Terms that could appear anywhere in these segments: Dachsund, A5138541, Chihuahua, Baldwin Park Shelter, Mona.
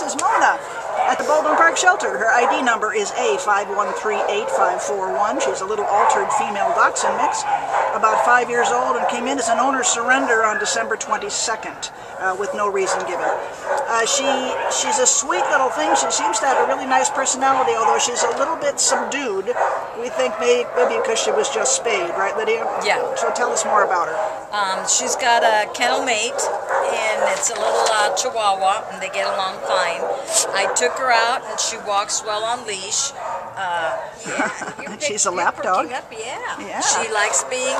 This is Mona at the Baldwin Park Shelter. Her ID number is A51385541. She's a little altered female Dachsund mix, about 5 years old, and came in as an owner surrender on December 22nd with no reason given. She's a sweet little thing. She seems to have a really nice personality, although she's a little bit subdued. We think maybe because she was just spayed, right, Lydia? Yeah. So tell us more about her. She's got a kennel mate, and it's a little Chihuahua, and they get along fine. I took her out, and she walks well on leash. Yeah, she's a lap dog. Yeah. She likes being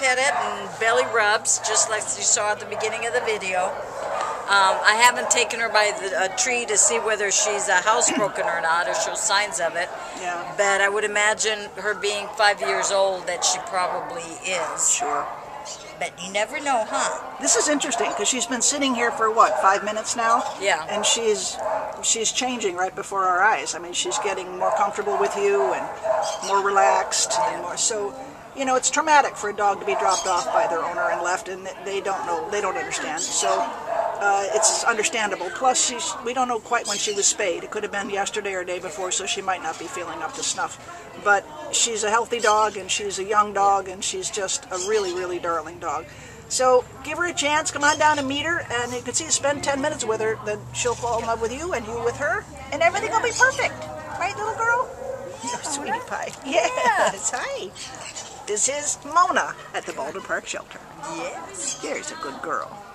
petted and belly rubs, just like you saw at the beginning of the video. I haven't taken her by a tree to see whether she's housebroken or not, or shows signs of it. Yeah. But I would imagine her being 5 years old that she probably is. Sure. But you never know, huh? This is interesting because she's been sitting here for what, 5 minutes now? Yeah. And she's changing right before our eyes. I mean, she's getting more comfortable with you and more relaxed and more so. You know, it's traumatic for a dog to be dropped off by their owner and left, and they don't know, they don't understand. So it's understandable. Plus, we don't know quite when she was spayed. It could have been yesterday or day before, so she might not be feeling up to snuff. But she's a healthy dog, and she's a young dog, and she's just a really, really darling dog. So give her a chance. Come on down and meet her, and you can see, spend 10 minutes with her, then she'll fall in love with you and you with her, and everything will be perfect. Right, little girl? Your sweetie pie. Yes. Hi. This is Mona at the Boulder Park Shelter. Yes. Here's a good girl.